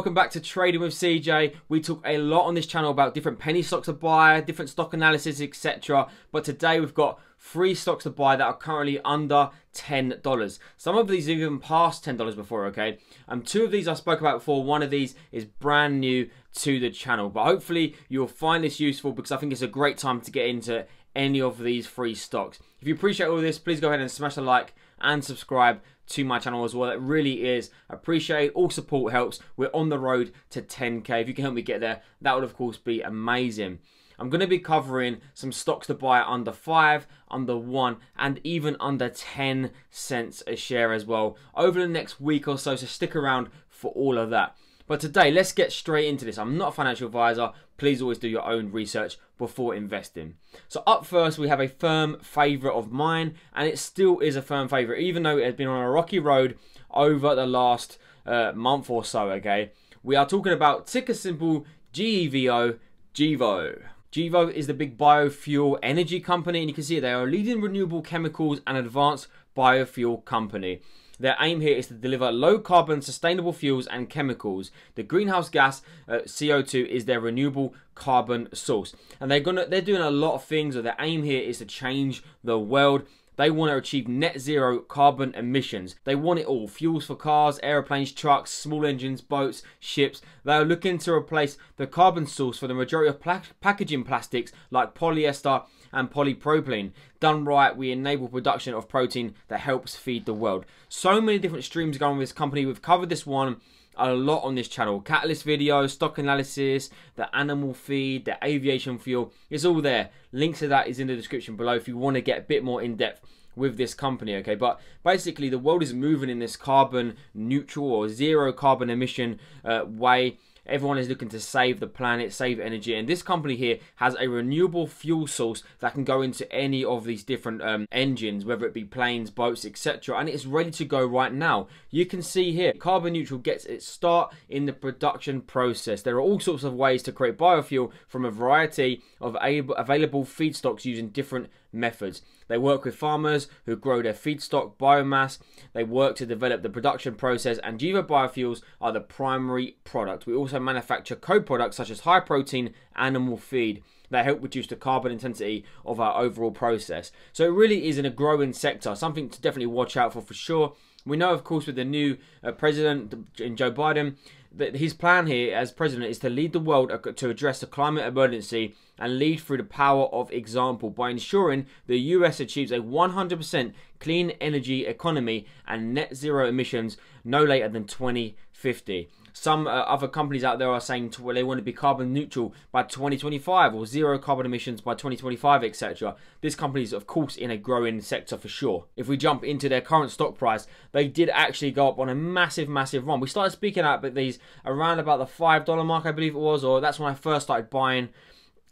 welcome back to Trading with CJ. We talk a lot on this channel about different penny stocks to buy, different stock analysis, etc. But today we've got 3 stocks to buy that are currently under $10. Some of these even past $10 before, okay? 2 of these I spoke about before. One of these is brand new to the channel. But hopefully you'll find this useful because I think it's a great time to get into any of these 3 stocks. If you appreciate all this, please go ahead and smash the like and subscribe to my channel as well. It really is appreciated. All support helps. We're on the road to 10K. If you can help me get there, that would of course be amazing. I'm going to be covering some stocks to buy under 5, under 1, and even under 10 cents a share as well over the next week or so, so stick around for all of that. But today, let's get straight into this. I'm not a financial advisor. Please always do your own research before investing. So up first, we have a firm favourite of mine, and it still is a firm favourite, even though it has been on a rocky road over the last month or so, okay? We are talking about ticker symbol GEVO, GEVO. GEVO is the big biofuel energy company, and you can see they are a leading renewable chemicals and advanced biofuel company. Their aim here is to deliver low-carbon, sustainable fuels and chemicals. The greenhouse gas, CO2, is their renewable carbon source. And they're doing a lot of things, or their aim here is to change the world. They want to achieve net zero carbon emissions. They want it all. Fuels for cars, airplanes, trucks, small engines, boats, ships. They are looking to replace the carbon source for the majority of packaging plastics like polyester and polypropylene. Done right, we enable production of protein that helps feed the world. So many different streams going on with this company. We've covered this one a lot on this channel. Catalyst videos, stock analysis, the animal feed, the aviation fuel. It's all there. Links to that is in the description below if you want to get a bit more in depth with this company, okay? But basically the world is moving in this carbon neutral or zero carbon emission way. Everyone is looking to save the planet, save energy, and this company here has a renewable fuel source that can go into any of these different engines, whether it be planes, boats, etc. And it's ready to go right now. You can see here, carbon neutral gets its start in the production process. There are all sorts of ways to create biofuel from a variety of available feedstocks using different methods. They work with farmers who grow their feedstock biomass. They work to develop the production process, and GEVO biofuels are the primary product. We also manufacture co-products such as high protein animal feed that help reduce the carbon intensity of our overall process. So it really is in a growing sector, something to definitely watch out for sure. We know, of course, with the new president, Joe Biden, that his plan here as president is to lead the world to address the climate emergency and lead through the power of example by ensuring the US achieves a 100% clean energy economy and net zero emissions no later than 2050. Some other companies out there are saying they want to be carbon neutral by 2025 or zero carbon emissions by 2025, etc. This company is, of course, in a growing sector for sure. If we jump into their current stock price, they did actually go up on a massive, massive run. We started speaking about these around about the $5 mark, I believe it was, or that's when I first started buying.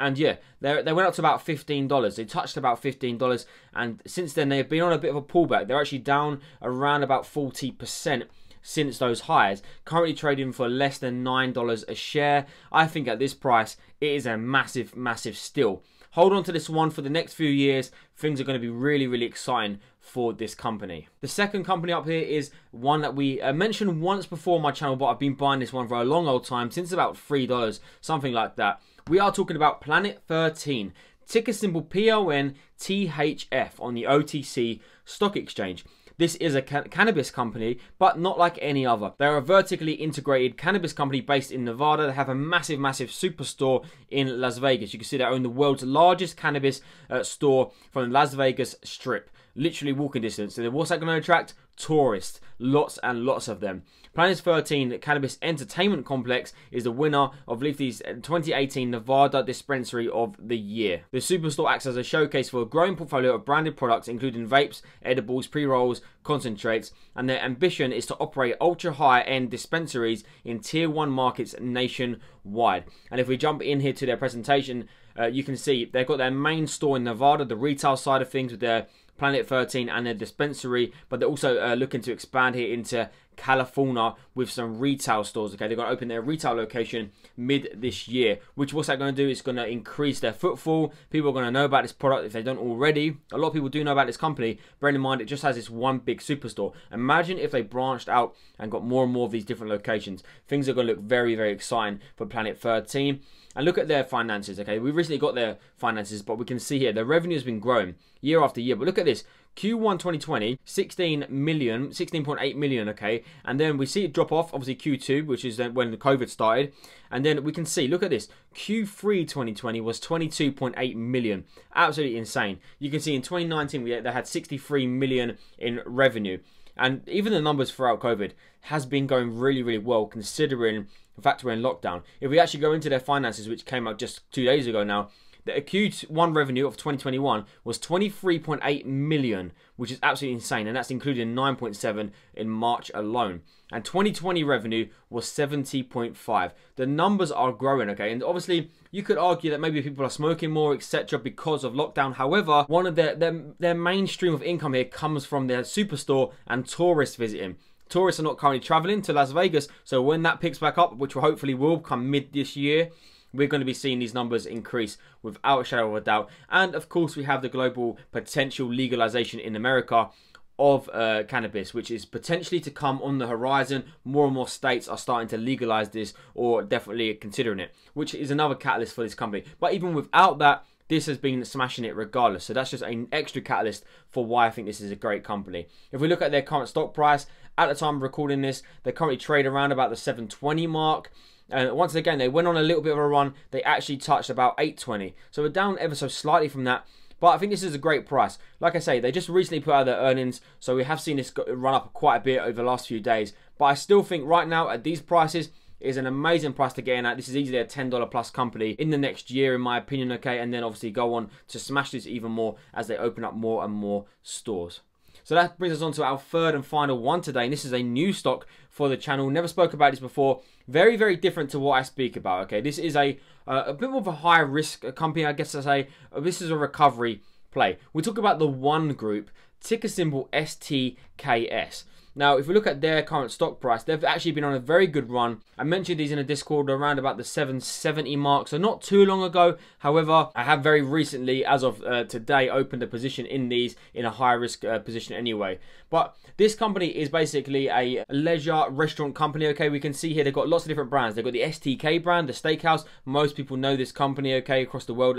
And yeah, they went up to about $15. They touched about $15, and since then they've been on a bit of a pullback. They're actually down around about 40%. Since those highs, currently trading for less than $9 a share. I think at this price, it is a massive, massive steal. Hold on to this one for the next few years. Things are going to be really, really exciting for this company. The second company up here is one that we mentioned once before on my channel, but I've been buying this one for a long old time, since about $3, something like that. We are talking about Planet 13, ticker symbol PLNTHF on the OTC Stock Exchange. This is a cannabis company, but not like any other. They're a vertically integrated cannabis company based in Nevada. They have a massive, massive superstore in Las Vegas. You can see they own the world's largest cannabis store from the Las Vegas Strip. Literally walking distance. So what's that going to attract? Tourists. Lots and lots of them. Planet 13 Cannabis Entertainment Complex is the winner of Leafly's 2018 Nevada Dispensary of the Year. The superstore acts as a showcase for a growing portfolio of branded products including vapes, edibles, pre-rolls, concentrates, and their ambition is to operate ultra-high-end dispensaries in Tier 1 markets nationwide. And if we jump in here to their presentation, you can see they've got their main store in Nevada, the retail side of things with their Planet 13 and their dispensary, but they're also looking to expand here into California with some retail stores. Okay, they're going to open their retail location mid this year, which what's that going to do? It's going to increase their footfall. People are going to know about this product if they don't already. A lot of people do know about this company. Bear in mind, it just has this one big superstore. Imagine if they branched out and got more and more of these different locations. Things are going to look very, very exciting for Planet 13. And look at their finances, okay? We recently got their finances, but we can see here, their revenue has been growing year after year. But look at this, Q1 2020, 16.8 million, okay? And then we see it drop off, obviously Q2, which is when the COVID started. And then we can see, look at this, Q3 2020 was 22.8 million. Absolutely insane. You can see in 2019, they had 63 million in revenue. And even the numbers throughout COVID has been going really, really well considering in fact, we're in lockdown. If we actually go into their finances, which came out just 2 days ago now, the Q1 revenue of 2021 was 23.8 million, which is absolutely insane. And that's including 9.7 in March alone. And 2020 revenue was 70.5. The numbers are growing, okay? And obviously, you could argue that maybe people are smoking more, etc. because of lockdown. However, one of their main stream of income here comes from their superstore and tourists visiting. Tourists are not currently traveling to Las Vegas, so when that picks back up, which will hopefully will come mid this year, we're going to be seeing these numbers increase without a shadow of a doubt. And of course, we have the global potential legalization in America of cannabis, which is potentially to come on the horizon. More and more states are starting to legalize this or definitely considering it, which is another catalyst for this company. But even without that, this has been smashing it regardless. So that's just an extra catalyst for why I think this is a great company. If we look at their current stock price, at the time of recording this, they currently trade around about the 720 mark. And once again, they went on a little bit of a run. They actually touched about 820. So we're down ever so slightly from that. But I think this is a great price. Like I say, they just recently put out their earnings. So we have seen this run up quite a bit over the last few days. But I still think right now at these prices, is an amazing price to get in at. This is easily a $10 plus company in the next year, in my opinion, okay? And then obviously go on to smash this even more as they open up more and more stores. So that brings us on to our third and final one today. And this is a new stock for the channel. Never spoke about this before. Very, very different to what I speak about, okay? This is a bit more of a high risk company, I guess I say. This is a recovery play. We talk about the One Group, ticker symbol STKS. Now, if we look at their current stock price, they've actually been on a very good run. I mentioned these in a Discord around about the 770 mark, so not too long ago. However, I have very recently, as of today, opened a position in these in a high-risk position anyway. But this company is basically a leisure restaurant company, okay? We can see here they've got lots of different brands. They've got the STK brand, the steakhouse. Most people know this company, okay, across the world,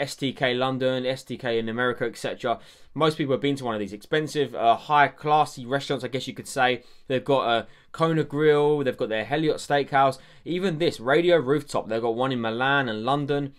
STK London, STK in America, etc. Most people have been to one of these expensive, high-classy restaurants, I guess you could say. They've got a Kona Grill, they've got their Heliot Steakhouse, even this, Radio Rooftop. They've got one in Milan and London.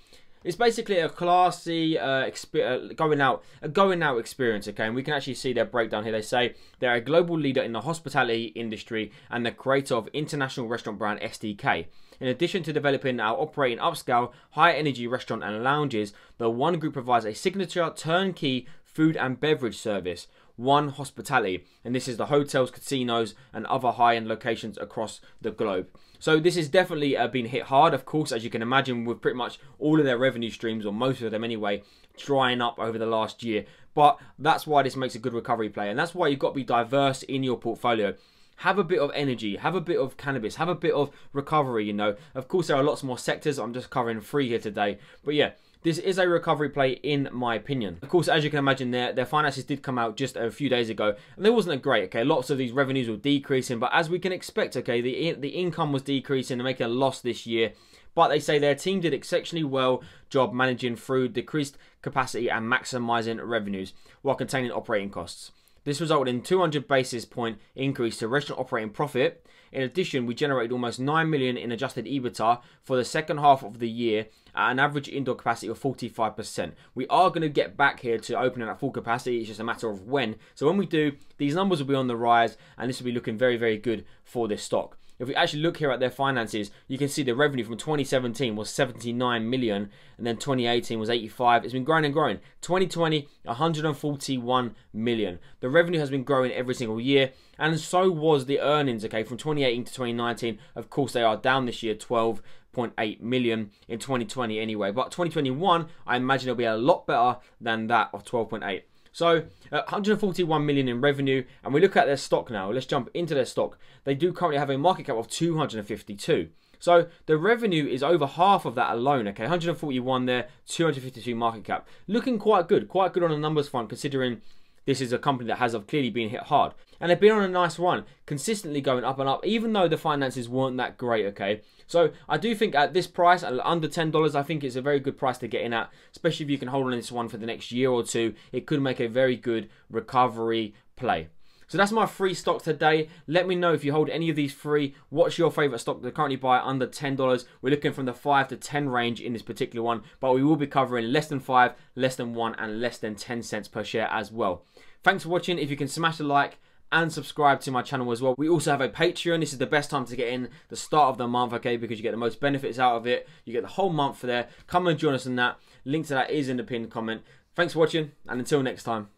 It's basically a classy going out experience, okay? And we can actually see their breakdown here. They say they're a global leader in the hospitality industry and the creator of international restaurant brand STK. In addition to developing our operating upscale, high-energy restaurant and lounges, the One Group provides a signature turnkey food and beverage service, One Hospitality, and this is the hotels, casinos, and other high-end locations across the globe. So this has definitely been hit hard, of course, as you can imagine, with pretty much all of their revenue streams, or most of them anyway, drying up over the last year. But that's why this makes a good recovery play, and that's why you've got to be diverse in your portfolio. Have a bit of energy, have a bit of cannabis, have a bit of recovery, you know. Of course, there are lots more sectors. I'm just covering three here today, but yeah. This is a recovery play in my opinion. Of course, as you can imagine, their finances did come out just a few days ago, and there wasn't a great, okay? Lots of these revenues were decreasing, but as we can expect, okay, the income was decreasing and making a loss this year. But they say their team did exceptionally well job managing through decreased capacity and maximizing revenues while containing operating costs. This resulted in 200 basis point increase to restaurant operating profit. In addition, we generated almost 9 million in adjusted EBITDA for the second half of the year at an average indoor capacity of 45%. We are going to get back here to opening at full capacity. It's just a matter of when. So when we do, these numbers will be on the rise and this will be looking very, very good for this stock. If we actually look here at their finances, you can see the revenue from 2017 was 79 million, and then 2018 was 85. It's been growing and growing. 2020, 141 million. The revenue has been growing every single year, and so was the earnings, okay, from 2018 to 2019. Of course, they are down this year, 12.8 million in 2020 anyway. But 2021, I imagine it'll be a lot better than that of 12.8. So 141 million in revenue, and we look at their stock now. Let's jump into their stock. They do currently have a market cap of 252. So the revenue is over half of that alone, okay? 141 there, 252 market cap. Looking quite good on the numbers front, considering this is a company that has clearly been hit hard. And they've been on a nice run, consistently going up and up, even though the finances weren't that great, okay? So I do think at this price, under $10, I think it's a very good price to get in at, especially if you can hold on this one for the next year or two. It could make a very good recovery play. So that's my free stock today. Let me know if you hold any of these free. What's your favorite stock to currently buy under $10? We're looking from the 5 to 10 range in this particular one, but we will be covering less than 5, less than 1, and less than 10 cents per share as well. Thanks for watching. If you can smash the like and subscribe to my channel as well. We also have a Patreon. This is the best time to get in, the start of the month, okay, because you get the most benefits out of it. You get the whole month for there. Come and join us on that. Link to that is in the pinned comment. Thanks for watching, and until next time.